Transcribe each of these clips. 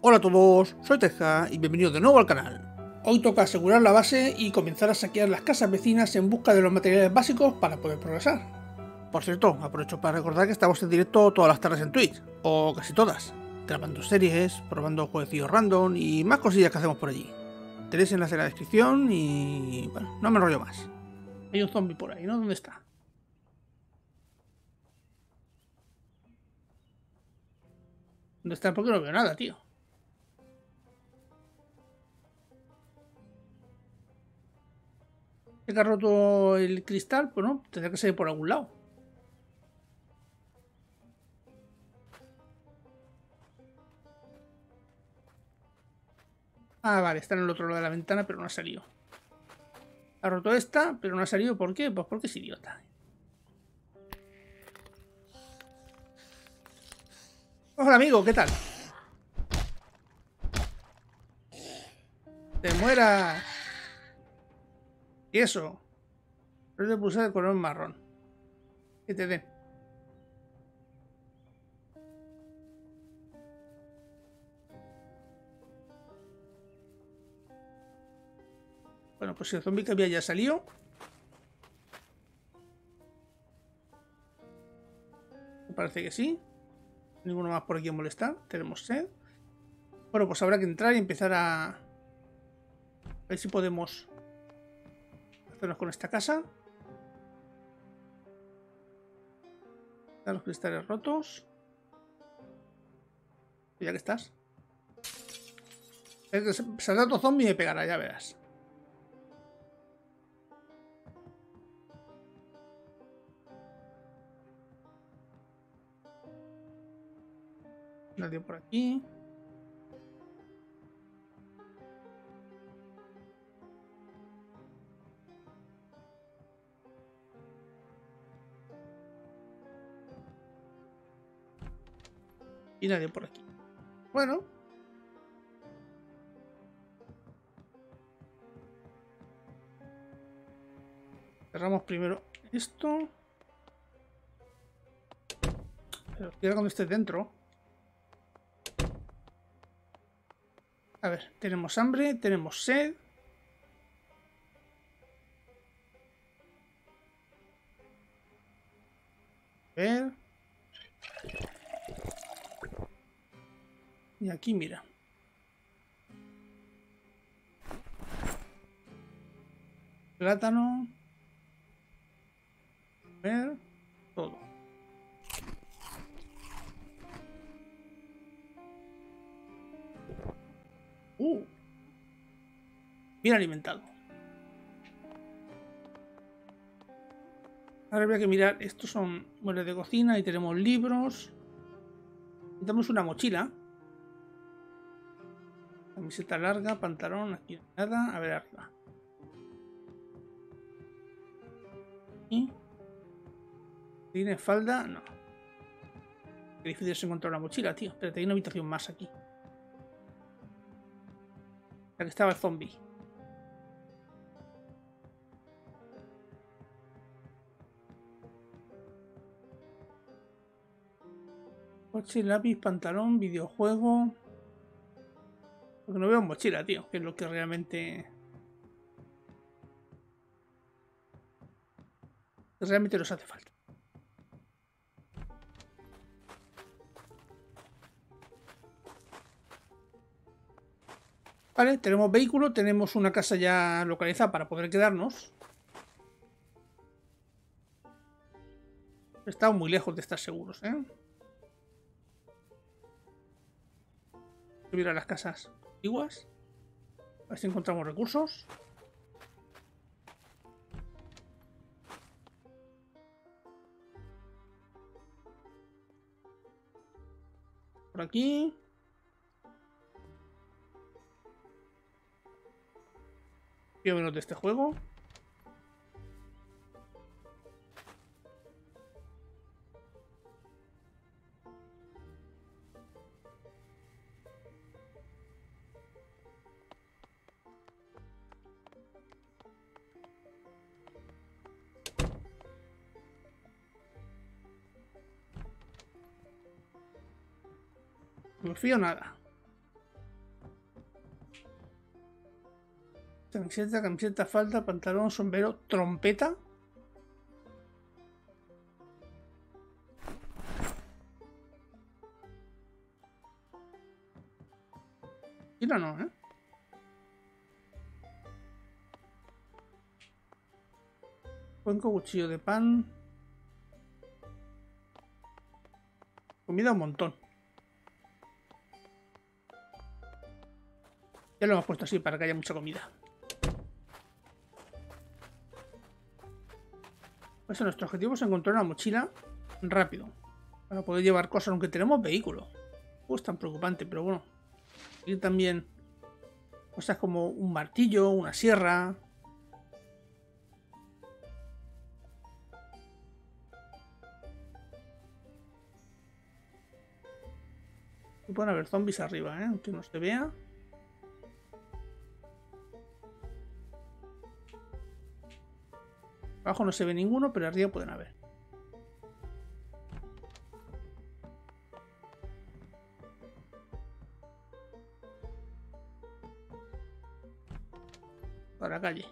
Hola a todos, soy Teja y bienvenidos de nuevo al canal. Hoy toca asegurar la base y comenzar a saquear las casas vecinas en busca de los materiales básicos para poder progresar. Por cierto, aprovecho para recordar que estamos en directo todas las tardes en Twitch, o casi todas, grabando series, probando jueguecillos random y más cosillas que hacemos por allí. Tenéis enlace en la descripción y... bueno, no me enrollo más. Hay un zombie por ahí, ¿no? ¿Dónde está? ¿Dónde está? Porque no veo nada, tío. ¿Se ha roto el cristal? Pues no, tendrá que ser por algún lado. Ah, vale, está en el otro lado de la ventana, pero no ha salido. Ha roto esta, pero no ha salido. ¿Por qué? Pues porque es idiota. Hola, amigo, ¿qué tal? ¡Te mueras! Y eso. Pero te puse de color marrón. Que te den. Bueno, pues el zombie que había ya salió. Me parece que sí. Ninguno más por aquí a molestar. Tenemos sed. Bueno, pues habrá que entrar y empezar a ver si podemos hacernos con esta casa. Están los cristales rotos. Ya que estás. Saldrá otro zombie y me pegará, ya verás. Nadie por aquí. Y nadie por aquí. Bueno. Cerramos primero esto. Pero queda cuando esté dentro. A ver, tenemos hambre, tenemos sed. A ver. Y aquí, mira. Plátano. A ver, todo. Bien alimentado. Ahora habría que mirar. Estos son muebles de cocina y tenemos libros. Necesitamos una mochila. Camiseta larga, pantalón, aquí nada. A ver arriba. ¿Tiene falda? No. Qué difícil es encontrar una mochila, tío. Espérate, hay una habitación más aquí. Aquí estaba el zombie. Coche, lápiz, pantalón, videojuego. Porque no veo mochila, tío, que es lo que realmente. Realmente nos hace falta. Vale, tenemos vehículo, tenemos una casa ya localizada para poder quedarnos. Estamos muy lejos de estar seguros, ¿eh? Subir a las casas antiguas. A ver si encontramos recursos. Por aquí. Quiero menos de este juego. No fío nada. Camiseta, camiseta, falda, pantalón, sombrero, trompeta. Y no, no, ¿eh? Cuenco, cuchillo de pan. Comida un montón. Ya lo hemos puesto así para que haya mucha comida. Pues nuestro objetivo es encontrar una mochila rápido. Para poder llevar cosas, aunque tenemos vehículo. Pues tan preocupante, pero bueno. Y también cosas como un martillo, una sierra. Pueden haber zombies arriba, ¿eh? Aunque no se vea. Abajo no se ve ninguno, pero arriba pueden haber. Para la calle.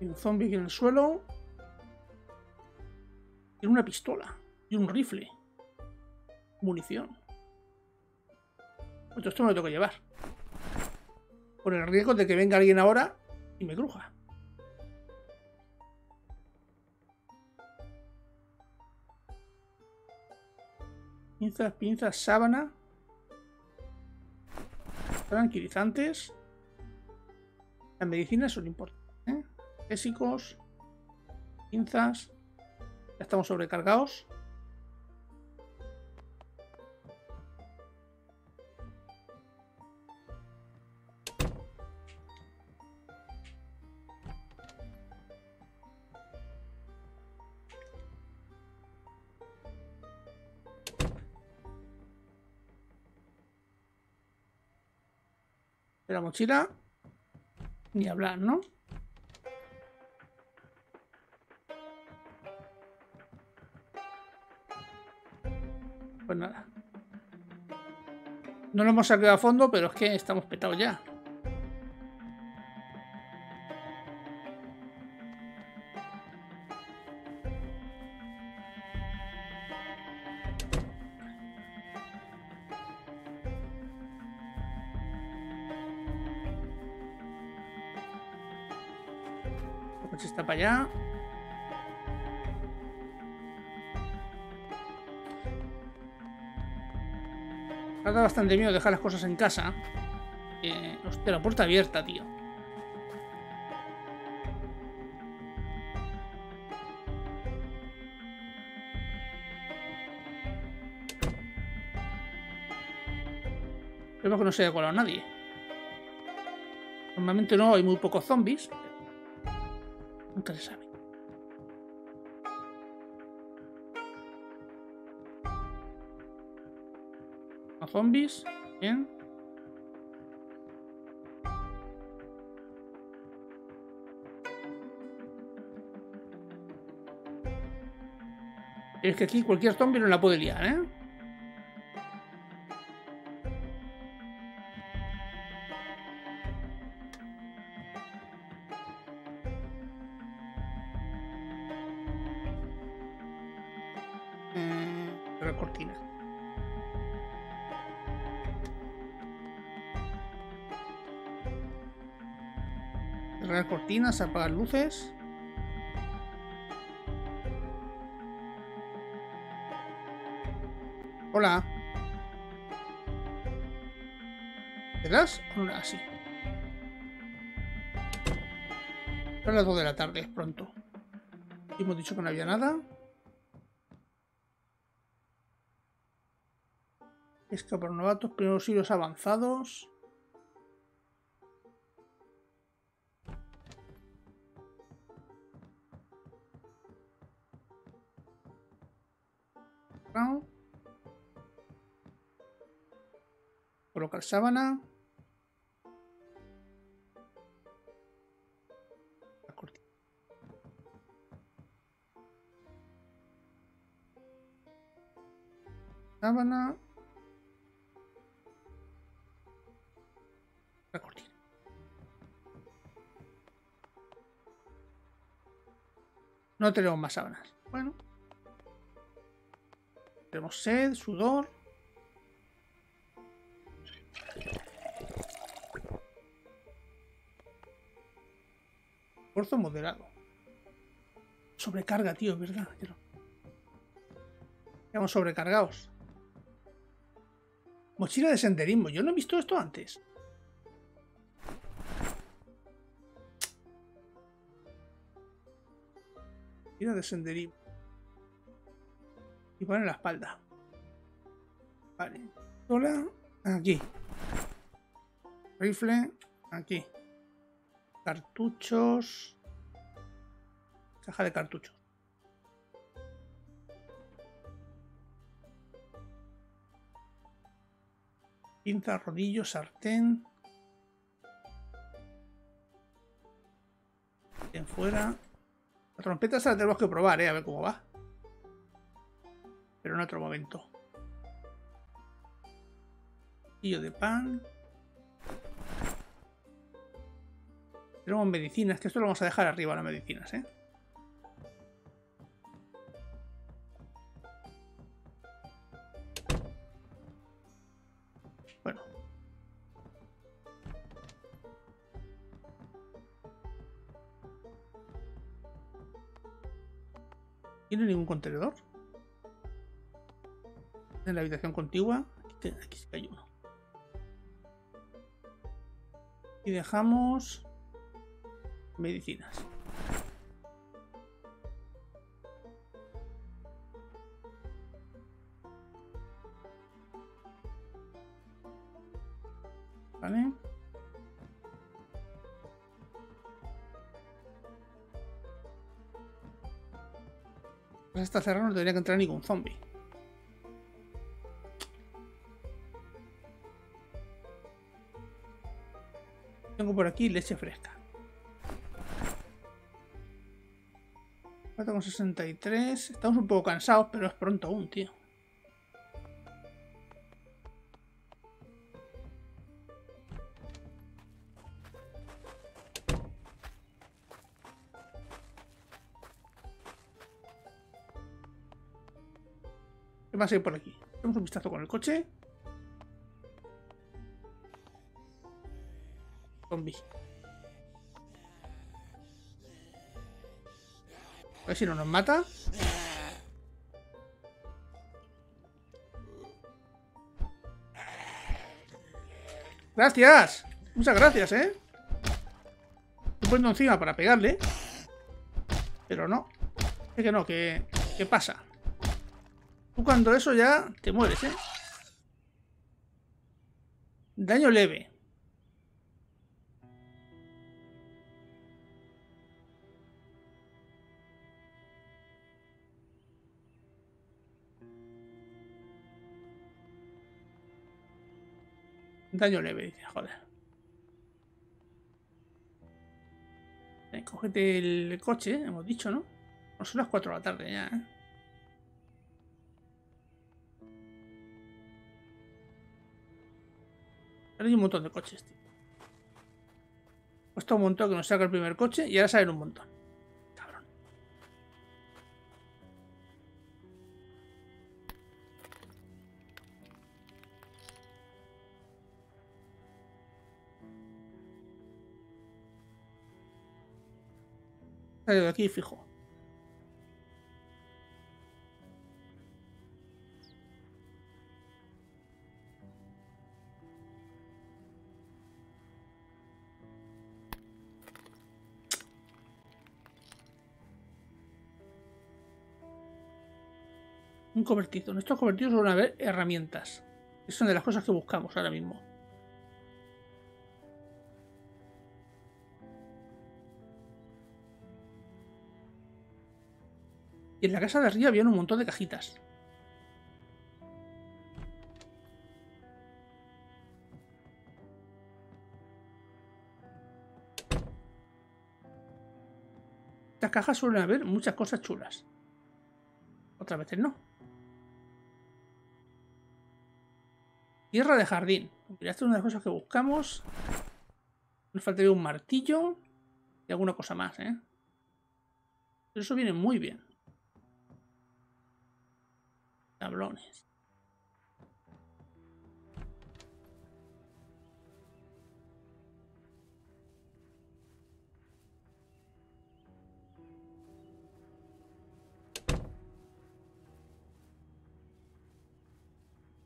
Un zombie aquí en el suelo. Y una pistola. Y un rifle. Munición. Pues esto me lo tengo que llevar. Por el riesgo de que venga alguien ahora y me cruja. Pinzas, pinzas, sábana. Tranquilizantes. Las medicinas son importantes. Físicos, pinzas, ya estamos sobrecargados. De la mochila, ni hablar, ¿no? Pues nada. No lo hemos sacado a fondo, pero es que estamos petados ya. El coche está para allá. Me da bastante miedo dejar las cosas en casa. Hostia, la puerta abierta, tío. Creo que no se haya colado nadie. Normalmente no, hay muy pocos zombies. Nunca se sabe. Zombies, bien. Es que aquí cualquier zombie no la puede liar, ¿eh? Cortinas, apagar luces. Hola. ¿Te das? Hola, sí. Son las 2 de la tarde, es pronto. Y hemos dicho que no había nada. Escapar novatos, primeros siglos avanzados. Colocar sábana. La cortina. Sábana. La cortina. No tenemos más sábanas. Bueno. Tenemos sed, sudor. Esfuerzo moderado. Sobrecarga, tío, es verdad. Estamos sobrecargados. Mochila de senderismo. Yo no he visto esto antes. Mochila de senderismo. Y poner en la espalda. Vale. Pistola. Aquí. Rifle. Aquí. Cartuchos. Caja de cartuchos. Pinza, rodillo, sartén. Sartén fuera. La trompeta se la tenemos que probar, a ver cómo va. Pero en otro momento. Pillo de pan. Tenemos medicinas, que esto lo vamos a dejar arriba, las medicinas, ¿eh? Bueno. ¿Tiene ningún contenedor? En la habitación contigua. Aquí sí que hay uno. Y dejamos... medicinas. Vale. Pues hasta cerrado no tendría que entrar ningún zombie. Tengo por aquí leche fresca. 4,63. Estamos un poco cansados, pero es pronto aún, tío. ¿Qué más hay por aquí? Hacemos un vistazo con el coche. Zombies. A ver si no nos mata. ¡Gracias! Muchas gracias, ¿eh? Estoy poniendo encima para pegarle. Pero no. Es que no, que... ¿Qué pasa? Tú cuando eso ya te mueres, ¿eh? Daño leve. Daño leve, dice, joder. Cógete el coche, hemos dicho, ¿no? No son las 4 de la tarde ya, ¿eh? Ahora hay un montón de coches, tío. Cuesta un montón que nos saca el primer coche y ahora salen un montón. Cabrón. Salido de aquí fijo. Un cobertizo. Nuestros cobertizos van a haber herramientas. Es una de las cosas que buscamos ahora mismo. Y en la casa de arriba había un montón de cajitas. Estas cajas suelen haber muchas cosas chulas. Otras veces no. Tierra de jardín. Mira, esta es una de las cosas que buscamos. Nos faltaría un martillo y alguna cosa más, ¿eh? Pero eso viene muy bien. Tablones.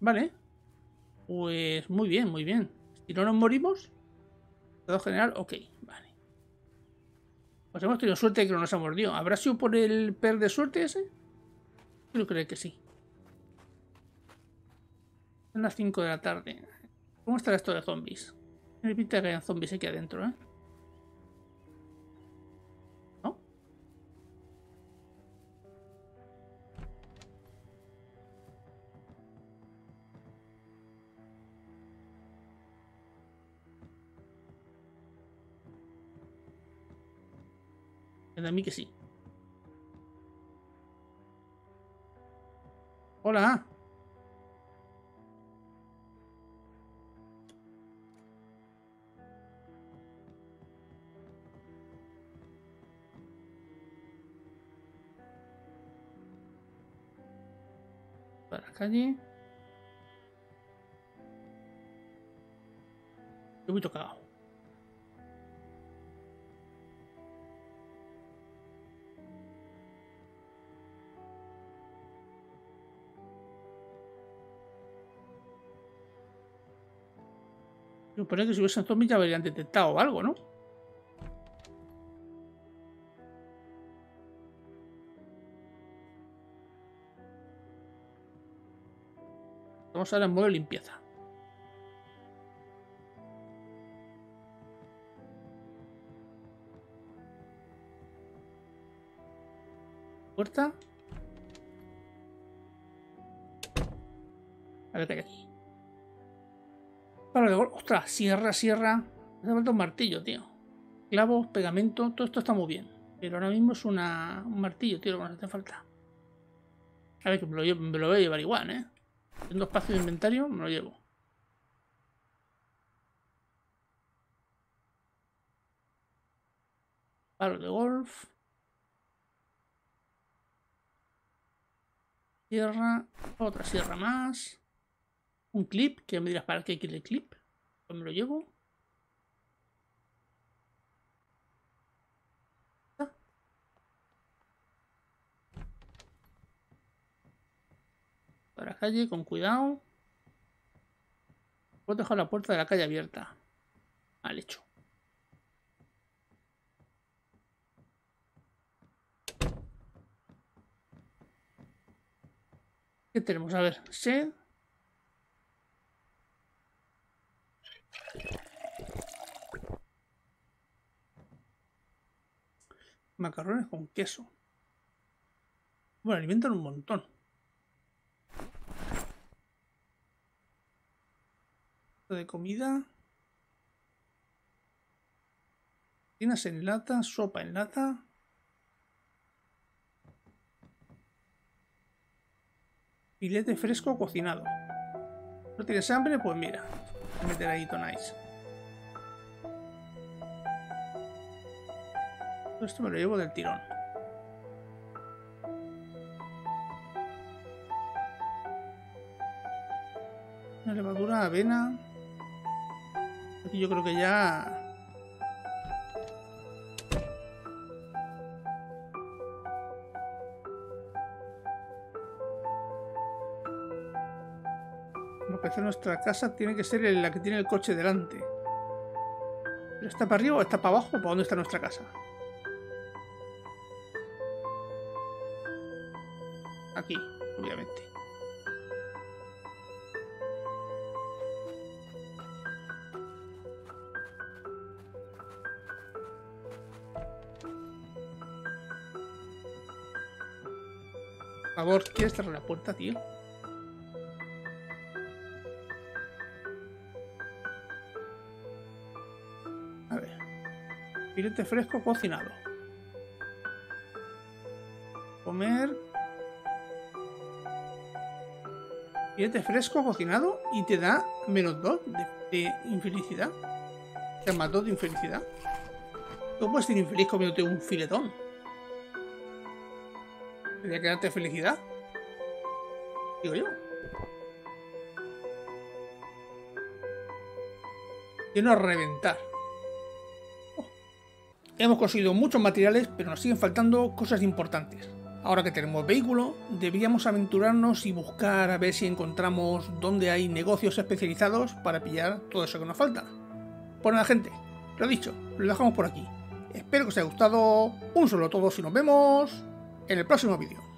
Vale. Pues muy bien, muy bien. Si no nos morimos, estado general, ok, vale. Pues hemos tenido suerte de que no nos ha mordido. ¿Habrá sido por el per de suerte ese? Creo que sí. Son las 5 de la tarde. ¿Cómo estará esto de zombies? Me pinta que hayan zombies aquí adentro, ¿eh? ¿No? A mí que sí. Hola. Para la calle. Yo voy tocado. Yo parece que si hubiesen zombies ya habrían detectado algo, ¿no? Vamos ahora en modo limpieza. Puerta. A ver qué hay aquí. Ostras, sierra, sierra. Me hace falta un martillo, tío. Clavos, pegamento, todo esto está muy bien. Pero ahora mismo es un martillo, tío, lo que nos hace falta. A ver, que me lo voy a llevar igual, ¿eh? Tengo espacio de inventario, me lo llevo. Palo de golf. Sierra, otra sierra más. Un clip, que me dirás para qué quiere el clip. Pues me lo llevo. Para la calle, con cuidado. Puedo dejar la puerta de la calle abierta. Mal hecho. ¿Qué tenemos? A ver, sed. Macarrones con queso. Bueno, alimentan un montón. De comida. Tienes en lata, sopa en lata. Filete fresco cocinado. ¿No tienes hambre? Pues mira. Meter ahí tonáis. Esto me lo llevo del tirón. Una levadura, avena. Aquí yo creo que ya. Empezar nuestra casa tiene que ser la que tiene el coche delante. ¿Pero está para arriba o está para abajo? ¿Para dónde está nuestra casa? Aquí, obviamente. Por favor, ¿quieres cerrar la puerta, tío? Filete fresco cocinado. comer. Filete fresco cocinado y te da menos 2 de infelicidad. Te da más 2 de infelicidad. Tú puedes ser infeliz comiéndote un filetón. Tendría que darte felicidad. Digo yo. Lleno a reventar. Hemos conseguido muchos materiales, pero nos siguen faltando cosas importantes. Ahora que tenemos vehículo, deberíamos aventurarnos y buscar a ver si encontramos dónde hay negocios especializados para pillar todo eso que nos falta. Pues nada, gente, lo dicho, lo dejamos por aquí. Espero que os haya gustado, un saludo a todos y nos vemos en el próximo vídeo.